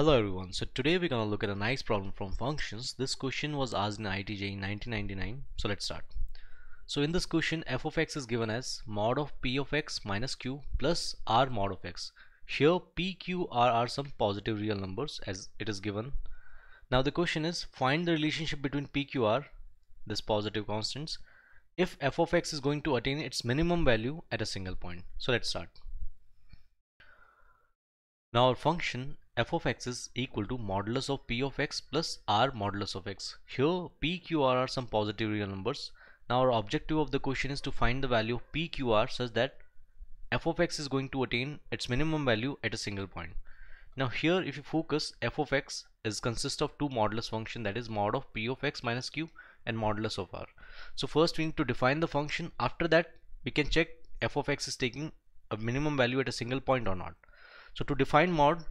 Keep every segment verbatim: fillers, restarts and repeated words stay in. Hello everyone, so today we're gonna look at a nice problem from functions. This question was asked in I I T J E E nineteen ninety-nine, so let's start. So in this question, f of x is given as mod of p of x minus q plus r mod of x. Here p, q, r are some positive real numbers as it is given. Now the question is, find the relationship between p, q, r, this positive constants, if f of x is going to attain its minimum value at a single point. So let's start. Now our function f of x is equal to modulus of p of x plus r modulus of x. Here p, q, r are some positive real numbers. Now our objective of the question is to find the value of p, q, r such that f of x is going to attain its minimum value at a single point. Now here if you focus, f of x is consists of two modulus function, that is mod of p of x minus q and modulus of r. So first we need to define the function. After that we can check f of x is taking a minimum value at a single point or not. So to define mod,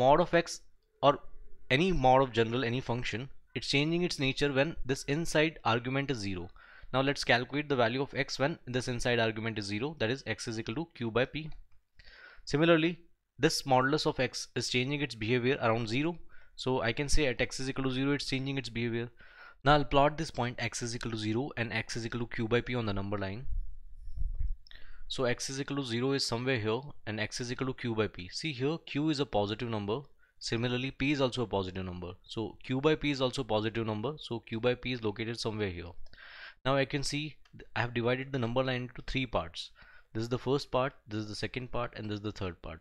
mod of x or any mod of general any function, it's changing its nature when this inside argument is zero. Now let's calculate the value of x when this inside argument is zero, that is x is equal to q by p. Similarly, this modulus of x is changing its behavior around zero, so I can say at x is equal to zero it's changing its behavior. Now I'll plot this point x is equal to zero and x is equal to q by p on the number line. So x is equal to zero is somewhere here and x is equal to q by p. See here q is a positive number. Similarly p is also a positive number. So q by p is also a positive number. So q by p is located somewhere here. Now I can see I have divided the number line into three parts. This is the first part, this is the second part, and this is the third part.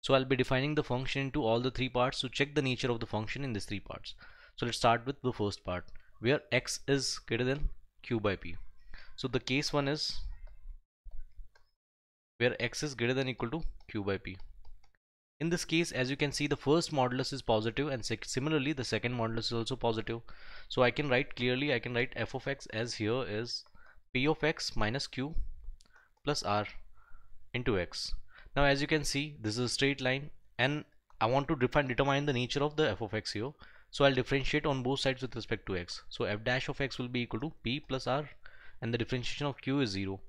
So I'll be defining the function into all the three parts to check the nature of the function in these three parts. So let's start with the first part where x is greater than q by p. So the case one is where x is greater than equal to q by p. In this case, as you can see, the first modulus is positive and similarly the second modulus is also positive. So I can write clearly, I can write f of x as here is p of x minus q plus r into x. Now as you can see, this is a straight line and I want to define, determine the nature of the f of x here. So I'll differentiate on both sides with respect to x. So f dash of x will be equal to p plus r and the differentiation of q is zero.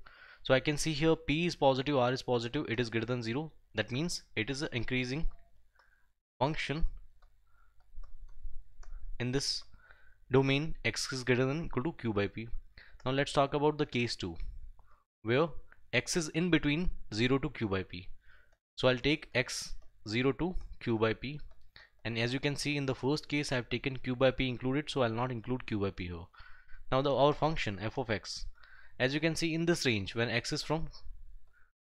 So I can see here p is positive, r is positive, it is greater than zero. That means it is an increasing function in this domain x is greater than equal to q by p. Now let's talk about the case two where x is in between zero to q by p. So I'll take x zero to q by p, and as you can see in the first case I have taken q by p included, so I'll not include q by p here. Now the our function f of x, as you can see in this range when x is from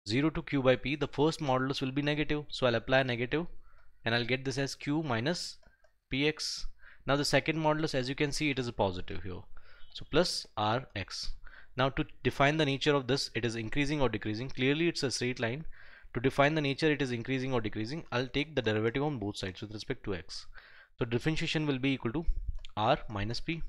zero to q by p, the first modulus will be negative, so I'll apply negative and I'll get this as q minus px. Now the second modulus, as you can see, it is a positive here, so plus rx. Now to define the nature of this, it is increasing or decreasing. Clearly it's a straight line. To define the nature it is increasing or decreasing, I'll take the derivative on both sides with respect to x. So differentiation will be equal to r minus p.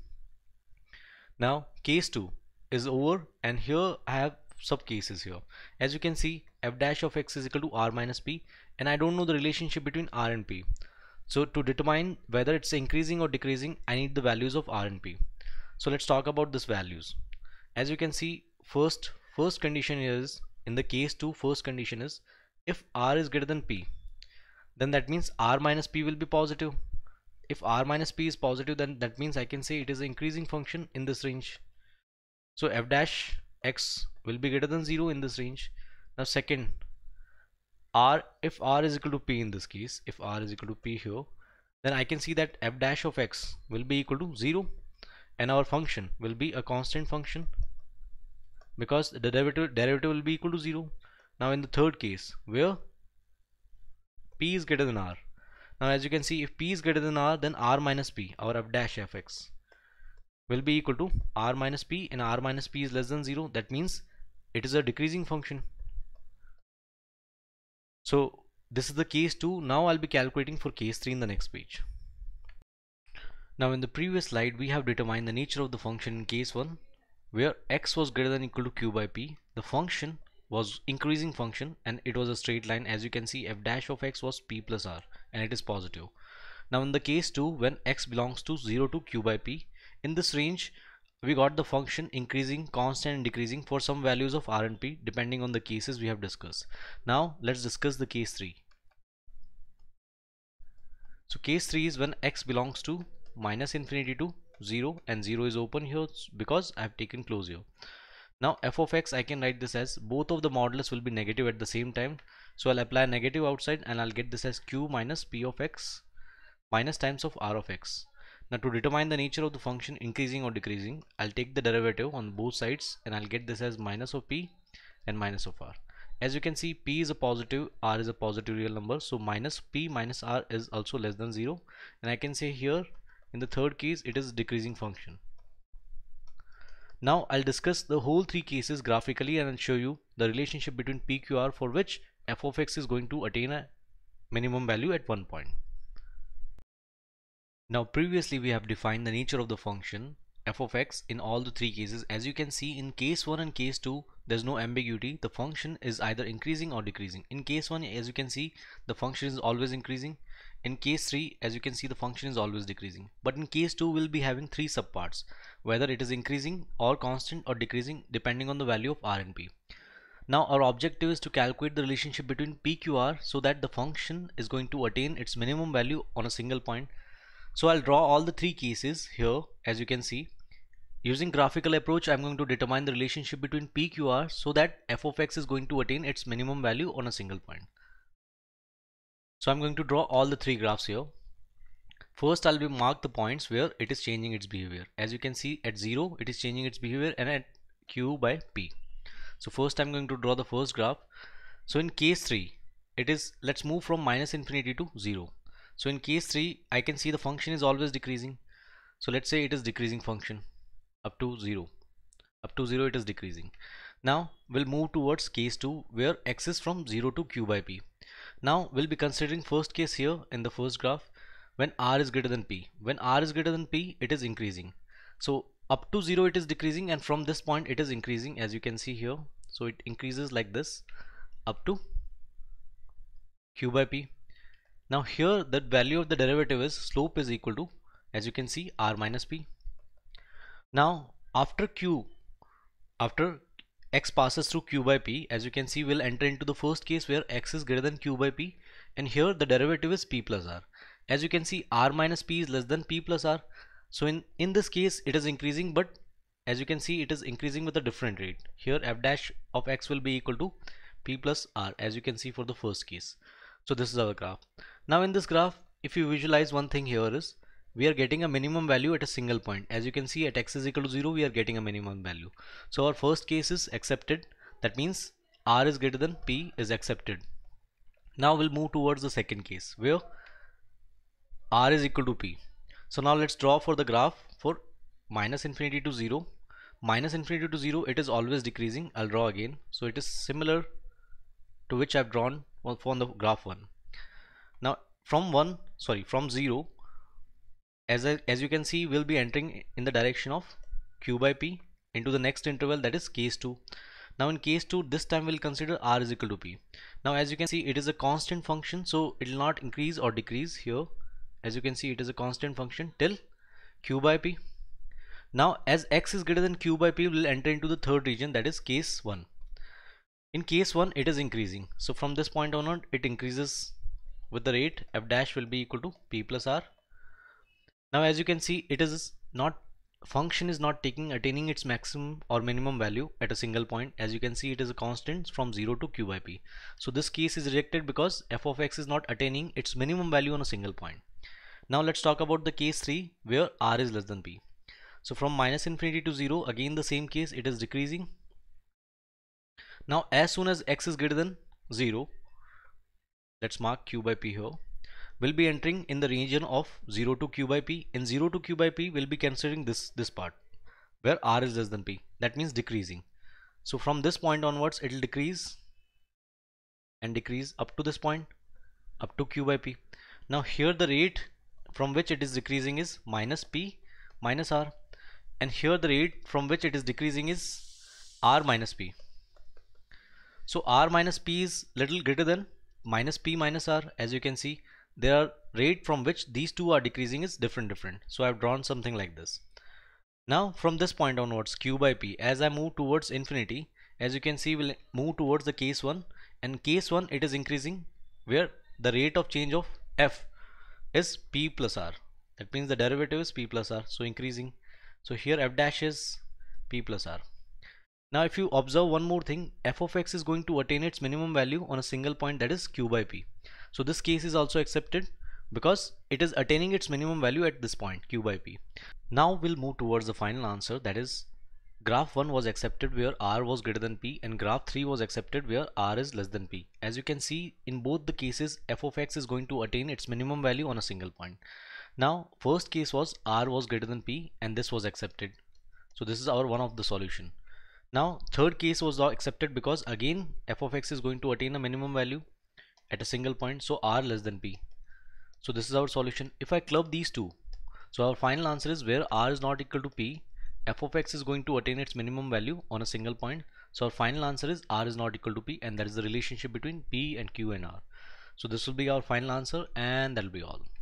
Now case two is over and here I have sub cases here. As you can see, f dash of x is equal to r minus p and I don't know the relationship between r and p. So to determine whether it's increasing or decreasing, I need the values of r and p. So let's talk about these values. As you can see, first first condition is in the case two, first condition is if r is greater than p, then that means r minus p will be positive. If r minus p is positive, then that means I can say it is an increasing function in this range. So f dash x will be greater than zero in this range. Now second, r, if r is equal to p in this case, if r is equal to p here, then I can see that f dash of x will be equal to zero and our function will be a constant function because the derivative, derivative will be equal to zero. Now in the third case where p is greater than r. Now as you can see, if p is greater than r, then r minus p, our f dash f x, will be equal to r minus p and r minus p is less than zero. That means it is a decreasing function. So this is the case two. Now I'll be calculating for case three in the next page. Now in the previous slide we have determined the nature of the function in case one where x was greater than equal to q by p. The function was increasing function and it was a straight line. As you can see, f dash of x was p plus r and it is positive. Now in the case two when x belongs to zero to q by p, in this range we got the function increasing, constant and decreasing for some values of r and p depending on the cases we have discussed. Now let's discuss the case three. So case three is when x belongs to minus infinity to zero and zero is open here because I have taken closure. Now f of x, I can write this as both of the modulus will be negative at the same time. So I'll apply negative outside and I'll get this as q minus p of x minus times of r of x. Now to determine the nature of the function increasing or decreasing, I'll take the derivative on both sides and I'll get this as minus of p and minus of r. As you can see, p is a positive, r is a positive real number, so minus p minus r is also less than zero, and I can say here in the third case it is decreasing function. Now I'll discuss the whole three cases graphically and I'll show you the relationship between p, q, r for which f of x is going to attain a minimum value at one point. Now previously we have defined the nature of the function f of x in all the three cases. As you can see, in case one and case two there's no ambiguity. The function is either increasing or decreasing. In case one, as you can see, the function is always increasing. In case three, as you can see, the function is always decreasing. But in case two we'll be having three subparts, whether it is increasing or constant or decreasing depending on the value of r and p. Now our objective is to calculate the relationship between p, q, r so that the function is going to attain its minimum value on a single point. So I'll draw all the three cases here, as you can see. Using graphical approach, I'm going to determine the relationship between p, q, r so that f of x is going to attain its minimum value on a single point. So I'm going to draw all the three graphs here. First, I'll mark the points where it is changing its behavior. As you can see, at zero it is changing its behavior and at q by p. So first I'm going to draw the first graph. So in case three, it is, let's move from minus infinity to zero. So in case three, I can see the function is always decreasing. So let's say it is decreasing function up to zero. Up to zero it is decreasing. Now we'll move towards case two where x is from zero to q by p. Now we'll be considering first case here in the first graph when r is greater than p. When r is greater than p, it is increasing. So up to zero it is decreasing and from this point it is increasing, as you can see here. So it increases like this up to q by p. Now here the value of the derivative is slope is equal to, as you can see, r minus p. Now after q, after x passes through q by p, as you can see, we'll enter into the first case where x is greater than q by p, and here the derivative is p plus r. As you can see, r minus p is less than p plus r. So in, in this case it is increasing, but as you can see it is increasing with a different rate. Here f dash of x will be equal to p plus r, as you can see for the first case. So this is our graph. Now in this graph, if you visualize one thing here is, we are getting a minimum value at a single point. As you can see, at x is equal to zero, we are getting a minimum value. So our first case is accepted. That means r is greater than p is accepted. Now we'll move towards the second case where r is equal to p. So now let's draw for the graph for minus infinity to zero. Minus infinity to zero, it is always decreasing. I'll draw again. So it is similar to which I've drawn on the graph one. Now from one, sorry, from zero, as I, as you can see, we'll be entering in the direction of q by p into the next interval, that is case two. Now in case two, this time we'll consider r is equal to p. Now as you can see, it is a constant function, so it will not increase or decrease here. As you can see, it is a constant function till q by p. Now as x is greater than q by p, we'll enter into the third region, that is case one. In case one, it is increasing. So from this point onward, it increases with the rate f dash will be equal to p plus r. Now as you can see, it is not, function is not taking attaining its maximum or minimum value at a single point. As you can see, it is a constant from zero to q by p. So this case is rejected because f of x is not attaining its minimum value on a single point. Now let's talk about the case three where r is less than p. So from minus infinity to zero, again the same case, it is decreasing. Now as soon as x is greater than zero, let's mark q by p here. We'll be entering in the region of zero to q by p. In zero to q by p, we'll be considering this this part where r is less than p. That means decreasing. So from this point onwards, it will decrease and decrease up to this point, up to q by p. Now here the rate from which it is decreasing is minus p minus r, and here the rate from which it is decreasing is r minus p. So r minus p is little greater than minus p minus r. As you can see, their rate from which these two are decreasing is different different. So I've drawn something like this. Now from this point onwards, q by p, as I move towards infinity, as you can see, we'll move towards the case one, and case one it is increasing where the rate of change of f is p plus r. That means the derivative is p plus r, so increasing. So here f dash is p plus r. Now if you observe one more thing, f of x is going to attain its minimum value on a single point, that is q by p. So this case is also accepted because it is attaining its minimum value at this point, q by p. Now we'll move towards the final answer, that is graph one was accepted where r was greater than p, and graph three was accepted where r is less than p. As you can see, in both the cases f of x is going to attain its minimum value on a single point. Now first case was r was greater than p, and this was accepted. So this is our one of the solution. Now third case was accepted because again f of x is going to attain a minimum value at a single point, so r less than p. So this is our solution. If I club these two, so our final answer is where r is not equal to p, f of x is going to attain its minimum value on a single point. So our final answer is r is not equal to p, and that is the relationship between p and q and r. So this will be our final answer, and that will be all.